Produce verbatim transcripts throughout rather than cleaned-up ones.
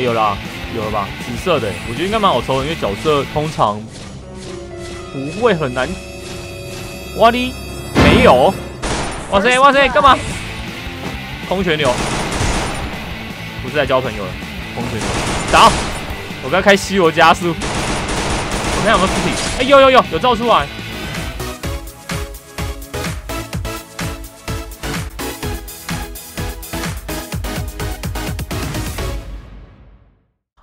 欸、有啦，有了吧？紫色的、欸，我觉得应该蛮好抽的，因为角色通常不会很难。哇哩，没有！哇塞，哇塞，干嘛？空拳流，不是在交朋友了，空拳流，打！我刚开西罗加速，我看有没有尸体？哎、欸，有有有，有照出来。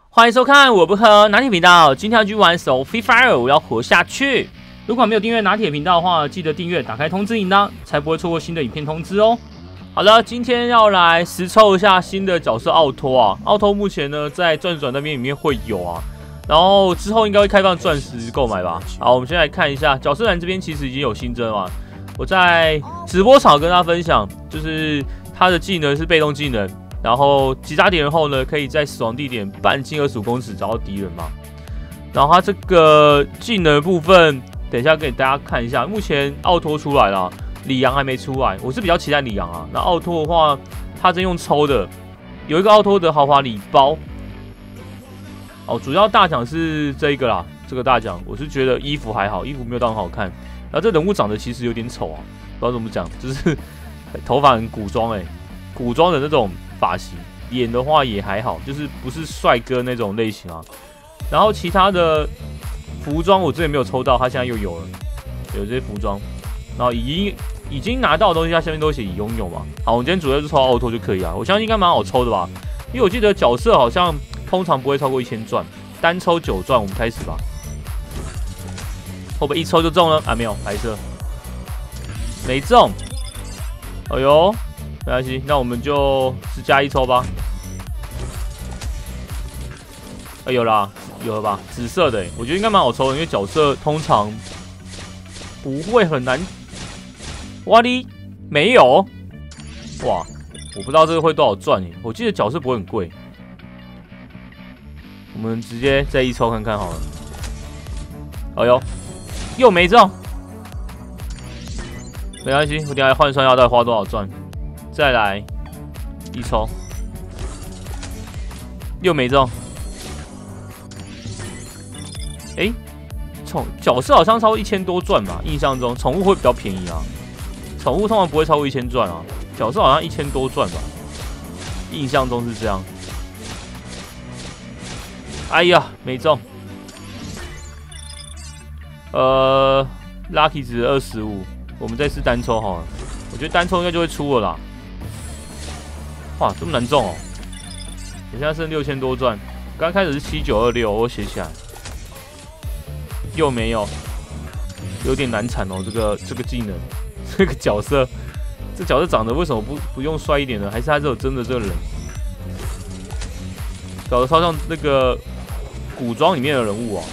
欢迎收看我不喝拿铁频道，今天要去玩手 Free Fire， 我要活下去。如果没有订阅拿铁频道的话，记得订阅，打开通知铃铛，才不会错过新的影片通知哦。好了，今天要来实抽一下新的角色奥托啊，奥托目前呢在钻石转那边里面会有啊，然后之后应该会开放钻石购买吧。好，我们先来看一下角色栏这边其实已经有新增了，我在直播场跟大家分享，就是他的技能是被动技能。 然后击杀敌人后呢，可以在死亡地点半径二十五公尺找到敌人嘛。然后他这个技能部分，等一下给大家看一下。目前奥托出来了，里昂还没出来，我是比较期待里昂啊。那奥托的话，他真用抽的，有一个奥托的豪华礼包。哦，主要大奖是这一个啦，这个大奖我是觉得衣服还好，衣服没有到很好看。然后这人物长得其实有点丑啊，不知道怎么讲，就是头发很古装哎、欸，古装的那种。 发型演的话也还好，就是不是帅哥那种类型啊。然后其他的服装我之前没有抽到，他现在又有了，有这些服装。然后已经已经拿到的东西，他下面都写已拥有嘛。好，我们今天主要就抽奥托就可以啊。我相信应该蛮好抽的吧，因为我记得角色好像通常不会超过一千钻，单抽九钻。我们开始吧。会不会一抽就中了？啊，没有，白色没中。哎呦！ 没关系，那我们就四加一抽吧。哎、欸，有啦，有了吧？紫色的、欸，我觉得应该蛮好抽的，因为角色通常不会很难。哇哩，没有！哇，我不知道这个会多少赚耶、欸，我记得角色不会很贵。我们直接再一抽看看好了。哎呦，又没中。没关系，我等下来换算一下到底花多少赚。 再来一抽，又没中。哎、欸，宠角色好像超过一千多钻吧？印象中宠物会比较便宜啊，宠物通常不会超过一千钻啊，角色好像一千多钻吧？印象中是这样。哎呀，没中。呃 ，lucky 值二十五，我们再次单抽好了，我觉得单抽应该就会出了啦。 哇，这么难中哦！我现在剩六千多钻，刚开始是七九二六，我写起来，又没有，有点难缠哦。这个这个技能，这个角色，这角色长得为什么不不用帅一点呢？还是他这种真的这个人，搞得超像那个古装里面的人物哦。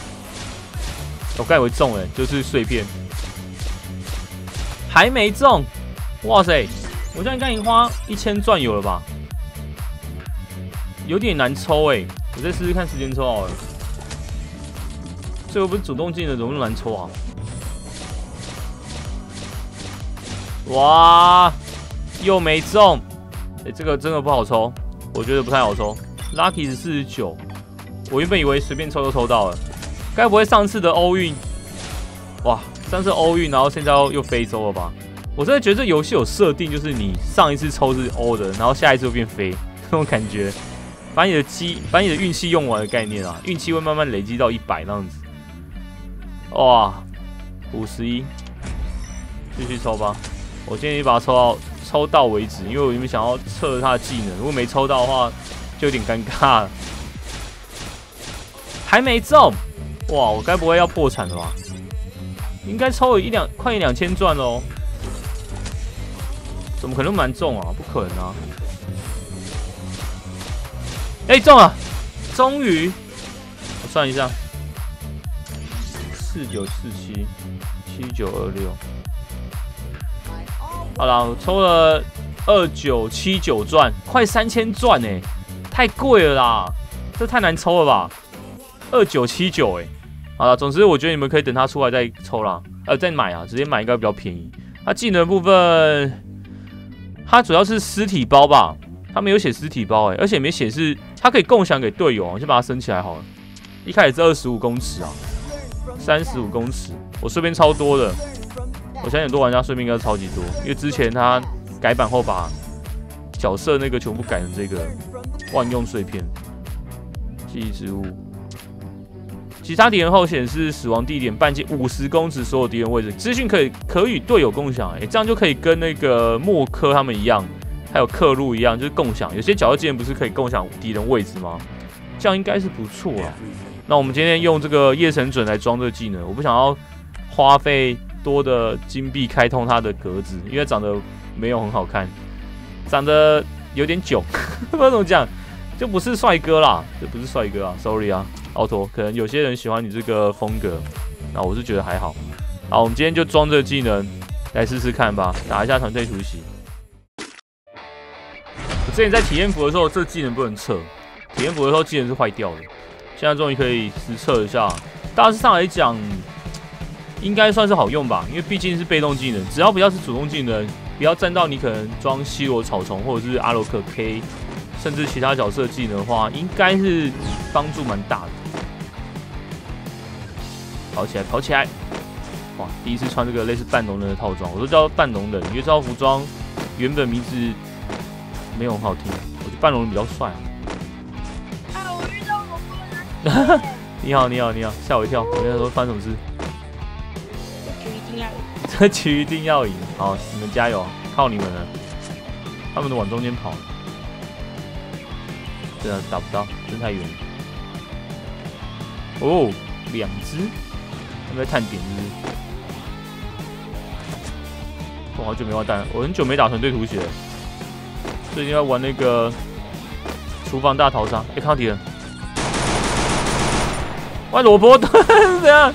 我刚以为中哎，就是碎片，还没中，哇塞！我这样应该已经花一千钻有了吧？ 有点难抽哎、欸，我再试试看时间抽好了。这又不是主动技能，怎么那么难抽啊？哇，又没中！哎、欸，这个真的不好抽，我觉得不太好抽。Lucky 是四十九，我原本以为随便抽就抽到了，该不会上次的欧运？哇，上次欧运，然后现在又非洲了吧？我真的觉得这游戏有设定，就是你上一次抽是欧的，然后下一次又变非。 那种感觉，把你的机，把你的运气用完的概念啊，运气会慢慢累积到一百那样子。哇，五十一，继续抽吧。我建议把它抽到抽到为止，因为我原本想要测他的技能，如果没抽到的话，就有点尴尬了。还没中，哇，我该不会要破产了吧？应该抽了一两，快一两千钻喽。怎么可能蛮中啊？不可能啊！ 哎、欸，中了！终于，我算一下，四九四七，七九二六。好啦，我抽了二九七九钻，快三千钻哎，太贵了啦，这太难抽了吧？二九七九哎，好啦，总之我觉得你们可以等它出来再抽啦，呃，再买啊，直接买应该比较便宜。它、啊、技能部分，它主要是尸体包吧，它没有写尸体包哎，而且没显示。它可以共享给队友、啊，我先把它升起来好了。一开始是二十五公尺啊， 三十五公尺，我碎片超多的。我相信很多玩家碎片应该超级多，因为之前他改版后把角色那个全部改成这个万用碎片记忆之物。其他敌人后显示死亡地点半径五十公尺所有敌人位置，资讯可以可与队友共享、欸，哎，这样就可以跟那个默克他们一样，还有克路一样，就是共享。有些角色之前不是可以共享敌人位置吗？这样应该是不错啊。那我们今天用这个夜神准来装这个技能，我不想要花费多的金币开通它的格子，因为长得没有很好看，长得有点囧，不知道怎么讲，就不是帅哥啦，这不是帅哥啊 ，sorry 啊。 奥托，可能有些人喜欢你这个风格，那我是觉得还好。好，我们今天就装这个技能来试试看吧，打一下团队突袭。我之前在体验服的时候，这技能不能测，体验服的时候技能是坏掉的。现在终于可以实测一下，大致上来讲，应该算是好用吧，因为毕竟是被动技能，只要不要是主动技能，不要站到你可能装西罗草丛或者是阿罗克 K， 甚至其他角色技能的话，应该是帮助蛮大的。 跑起来，跑起来！哇，第一次穿这个类似半龙人的套装，我都叫半龙人，因为这套服装原本名字没有很好听，我觉得半龙人比较帅、啊。啊，我遇到龙哥了！你好，你好，你好，吓我一跳！我跟他说翻什么事？这局一定要赢！这局一定要赢！好，你们加油，靠你们了！他们都往中间跑，真的打不到，真太远了。哦，两只。 在探点是不是？我好久没玩蛋，我很久没打团队吐血，最近要玩那个厨房大逃杀。哎、欸，看到敌人，哇，萝卜盾怎样？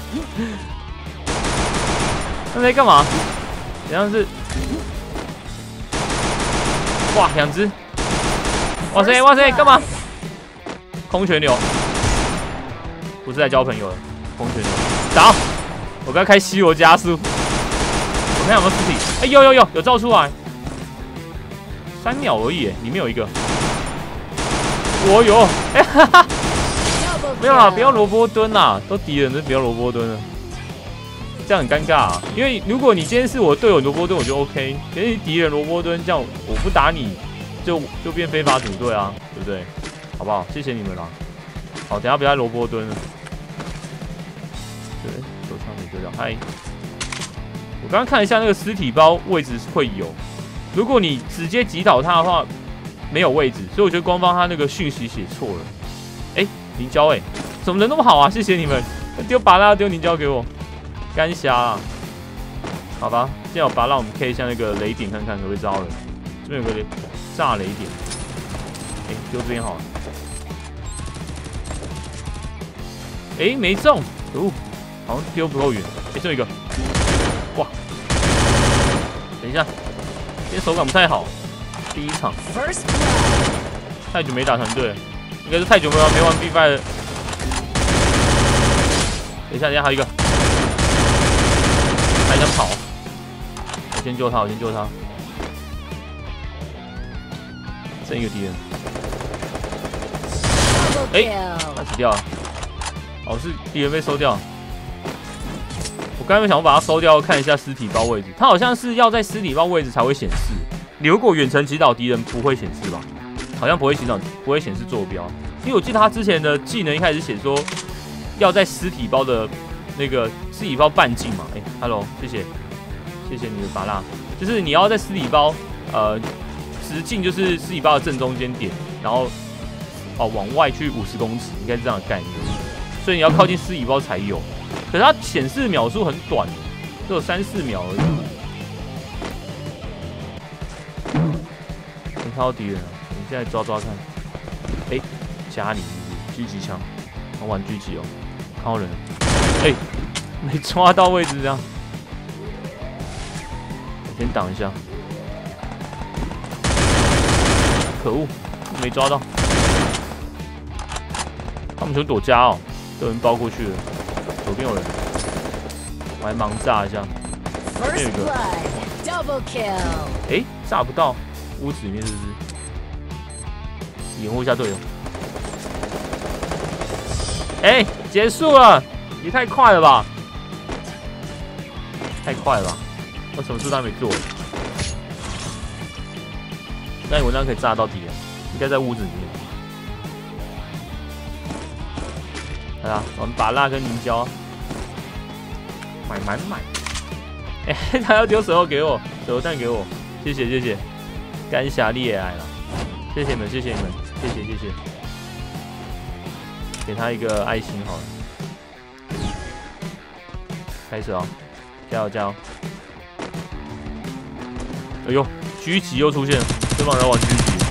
他在干嘛？怎样是？哇，两只！哇塞，哇塞，干嘛？空拳流，不是来交朋友的，空拳流。 打！我刚开西罗加速，我看有没有尸体？哎、欸，有有有有照出来，三秒而已，里面有一个。我有，哎、欸、哈哈，没有啦，不要萝卜蹲啦，都敌人都不要萝卜蹲了，这样很尴尬啊。因为如果你今天是我队友萝卜蹲，我就 OK；，可是敌人萝卜蹲，这样我不打你，就就变非法组队啊，对不对？好不好？谢谢你们啦。好，等下不要萝卜蹲了。 对，手上没丢掉。嗨，我刚刚看了一下那个尸体包位置会有，如果你直接击倒他的话，没有位置，所以我觉得官方他那个讯息写错了。哎、欸，凝胶哎，怎么人那么好啊？谢谢你们，丢拔蜡丢凝胶给我，干虾啊。好吧，现在有拔蜡，我们可以像那个雷点看看可不可以招人。这边有个雷炸雷点，哎、欸，丢这边好了。哎、欸，没中，可恶。 好像丢不够远，哎、欸，这一个，哇！等一下，今天手感不太好，第一场，太久没打团队，应该是太久没玩没玩 B 五 了。等一下，等一下，还有一个，还想跑，我先救他，我先救他，剩一个敌人，哎、欸，他死掉了，哦，是敌人被收掉了。 刚才没想我把它收掉，看一下尸体包位置。它好像是要在尸体包位置才会显示。你如果远程击倒敌人，不会显示吧？好像不会显示，不会显示坐标。因为我记得他之前的技能一开始写说要在尸体包的那个尸体包半径嘛。哎、欸、，hello， 谢谢，谢谢你的法拉。就是你要在尸体包呃直径就是尸体包的正中间点，然后哦往外去五十公尺，应该是这样的概念。所以你要靠近尸体包才有。 可是它显示秒数很短，只有三四秒而已。没看到敌人了，我们现在抓抓看。哎、欸，加你狙击枪，我玩狙击哦，看到人了。哎、欸，没抓到位置这样。我先挡一下。可恶，没抓到。他们就躲家哦，都有人包过去了。 左边有人，我还盲炸一下。这边有一个，哎、欸，炸不到，屋子里面是不是？掩护一下队友。哎、欸，结束了！也太快了吧！太快了吧！我什么事都还没做。那你文章可以炸到敌人，应该在屋子里面。哎呀，我们把蜡跟凝胶买买买！哎、欸，他要丢手榴给我，手榴弹给我，谢谢谢谢，感谢你也来了，谢谢你们，谢谢你们，谢谢谢谢。 给他一个爱心好了，开始哦，加油加油！哎呦，狙击又出现了，对方来玩狙击，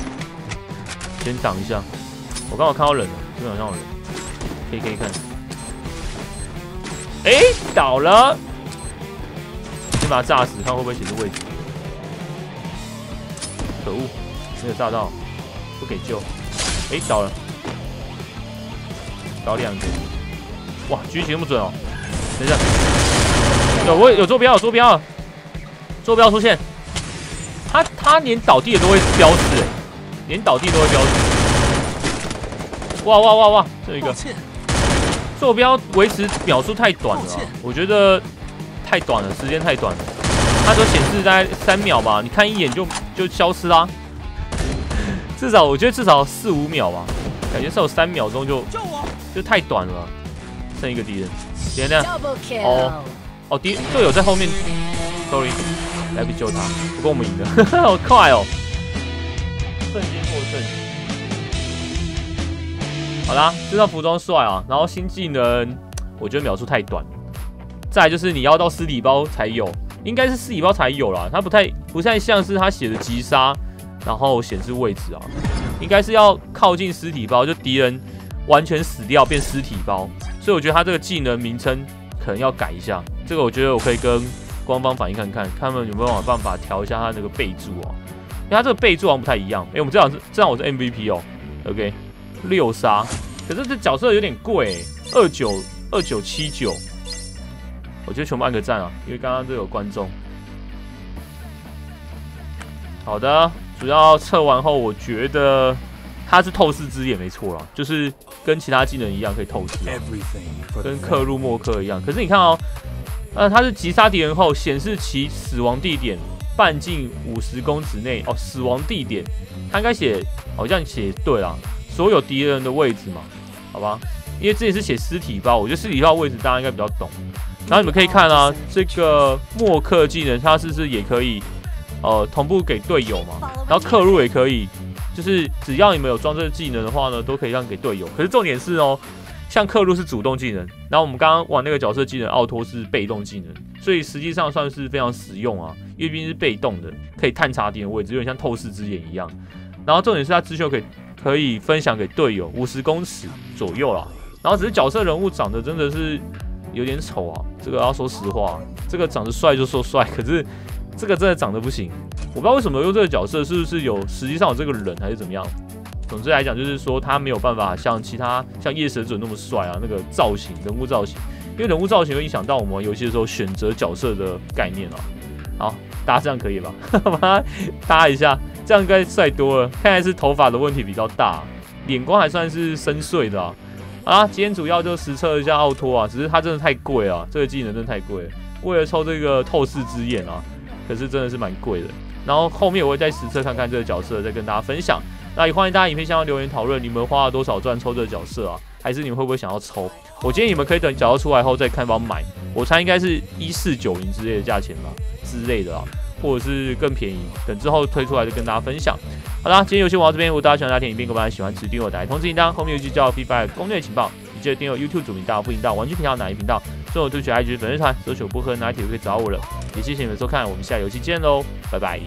先挡一下。我刚好看到人了，基本上有人，可以可以看。哎，倒了，先把他炸死，看会不会显示位置。可恶，没有炸到，不给救。哎，倒了。 搞两个，哇，狙击那么准哦！等一下，有我有坐标，有坐标，坐标出现，他他连倒地的都会标示、欸，连倒地都会标示。哇哇哇哇，这一个坐标维持秒数太短了、啊，我觉得太短了，时间太短了，它都显示大概三秒吧，你看一眼就就消失啦、啊。至少我觉得至少四五秒吧，感觉是有三秒钟就。 就太短了，剩一个敌人，敌人哦哦，敌队友在后面 ，sorry， 来不及救他，不过我们赢了，好快哦，瞬间获胜。好啦，这套服装帅啊，然后新技能，我觉得秒数太短。再来就是你要到尸体包才有，应该是尸体包才有啦，它不太不太像是它写的击杀，然后显示位置啊，应该是要靠近尸体包，就敌人。 完全死掉变尸体包，所以我觉得他这个技能名称可能要改一下。这个我觉得我可以跟官方反映看看，看他们有没有办法调一下他那个备注哦、啊，因为他这个备注好像不太一样。哎、欸，我们这场是这场我是 M V P 哦 ，OK， 六杀，可是这角色有点贵、欸，二九二九七九，我觉得全部按个赞啊，因为刚刚都有观众。好的，主要测完后我觉得。 它是透视之眼没错啦，就是跟其他技能一样可以透视，跟克入默克一样。可是你看哦，呃，它是击杀敌人后显示其死亡地点半径五十公尺内哦，死亡地点它应该写好像写对啦，所有敌人的位置嘛，好吧？因为这里是写尸体包，我觉得尸体包位置大家应该比较懂。然后你们可以看啊，这个默克技能它是不是也可以呃同步给队友嘛？然后克入也可以。 就是只要你们有装这个技能的话呢，都可以让给队友。可是重点是哦，像克鲁是主动技能，然后我们刚刚玩那个角色技能奥托是被动技能，所以实际上算是非常实用啊，因为毕竟是被动的，可以探查敌人位置，有点像透视之眼一样。然后重点是它之秀可以可以分享给队友五十公尺左右啦。然后只是角色人物长得真的是有点丑啊，这个要说实话，这个长得帅就说帅，可是这个真的长得不行。 我不知道为什么用这个角色，是不是有实际上有这个人还是怎么样？总之来讲，就是说他没有办法像其他像夜神准那么帅啊，那个造型、人物造型，因为人物造型会影响到我们游戏的时候选择角色的概念啊。好，大家这样可以吧？把它搭一下，这样应该帅多了。看来是头发的问题比较大，眼光还算是深邃的啊。啊，今天主要就实测一下奥托啊，只是他真的太贵啊，这个技能真的太贵了。为了抽这个透视之眼啊，可是真的是蛮贵的。 然后后面我会再实测看看这个角色，再跟大家分享。那也欢迎大家影片下方留言讨论，你们花了多少钻抽这个角色啊？还是你们会不会想要抽？我建议你们可以等角色出来后再看帮买，我猜应该是一四九零之类的价钱吧，之类的啊，或者是更便宜。等之后推出来就跟大家分享。好啦，今天游戏玩到这边，如果大家喜欢大家影片，各位喜欢持续订阅我打开通知铃铛，后面有一句叫 Feedback 攻略情报，你记得订阅 YouTube 主频道、副频道、玩具频道、哪一频道，搜我推出 I G 粉丝团，搜索不喝拿铁就可以找我了。也谢谢你们收看，我们下游戏见喽，拜拜。